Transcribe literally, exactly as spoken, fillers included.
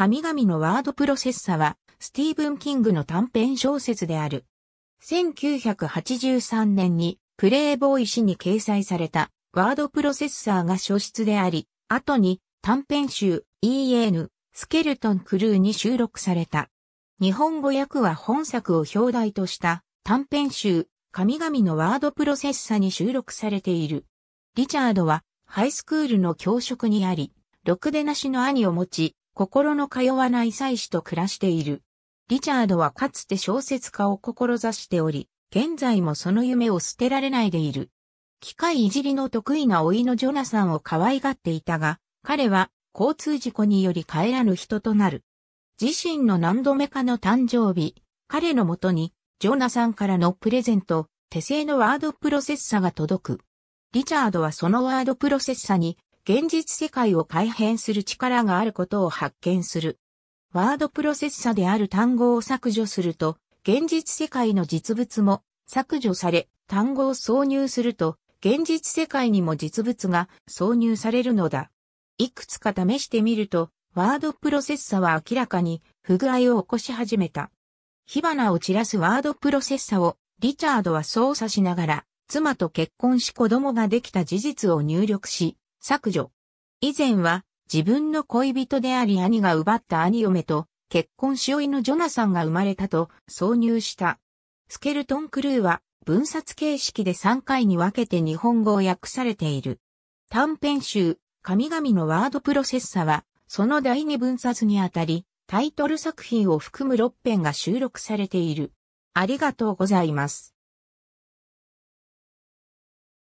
神々のワードプロセッサは、スティーブン・キングの短編小説である。せんきゅうひゃくはちじゅうさんねんに、プレイボーイ誌に掲載された、ワードプロセッサーが初出であり、後に、短編集、イーエヌ、スケルトン・クルーに収録された。日本語訳は本作を表題とした、短編集、神々のワードプロセッサーに収録されている。リチャードは、ハイスクールの教職にあり、ろくでなしの兄を持ち、心の通わない妻子と暮らしている。リチャードはかつて小説家を志しており、現在もその夢を捨てられないでいる。機械いじりの得意な甥のジョナサンを可愛がっていたが、彼は交通事故により帰らぬ人となる。自身の何度目かの誕生日、彼のもとに、ジョナサンからのプレゼント、手製のワードプロセッサが届く。リチャードはそのワードプロセッサに、現実世界を改変する力があることを発見する。ワードプロセッサである単語を削除すると、現実世界の実物も削除され、単語を挿入すると、現実世界にも実物が挿入されるのだ。いくつか試してみると、ワードプロセッサは明らかに不具合を起こし始めた。火花を散らすワードプロセッサをリチャードは操作しながら、妻と結婚し子供ができた事実を入力し、削除。以前は自分の恋人であり兄が奪った兄嫁と結婚し甥のジョナサンが生まれたと挿入した。スケルトン・クルーは分冊形式でさんかいに分けて日本語を訳されている。短編集、神々のワードプロセッサはそのだいにぶんさつにあたりタイトル作品を含むろっぺんが収録されている。ありがとうございます。